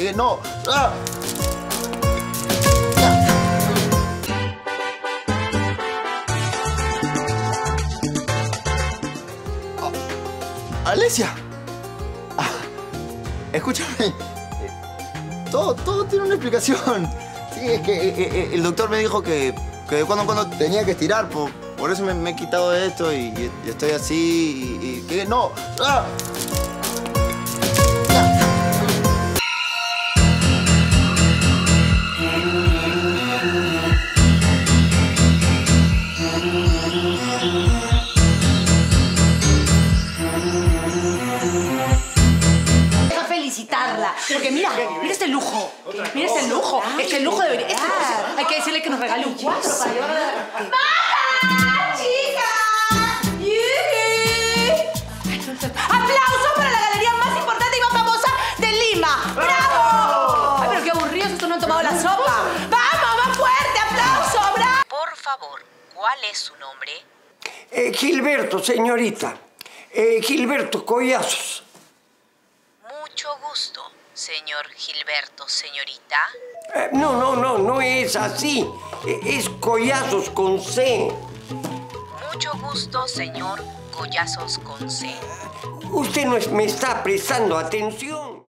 qué no. ¡Ah! Alesia, escúchame, todo tiene una explicación. Sí, es que el doctor me dijo que de cuando en cuando tenía que estirar, por eso me he quitado de esto y estoy así y que no. ¡Ah! Porque mira este lujo. Mira este lujo. Es que el lujo debería. Este, hay que decirle que nos regale un 4 para llevarlo a la. ¡Basta, chicas! ¡Yuhi! ¡Aplausos para la galería más importante y más famosa de Lima! ¡Bravo! Ay, pero qué aburridos, estos no han tomado la sopa. ¡Vamos, más fuerte! ¡Aplauso, bravo! Por favor, ¿cuál es su nombre? Gilberto, señorita. Gilberto Collazos. Mucho gusto. Señor Gilberto, señorita. No es así. Es Collazos con C. Mucho gusto, señor Collazos con C. Usted no me está prestando atención.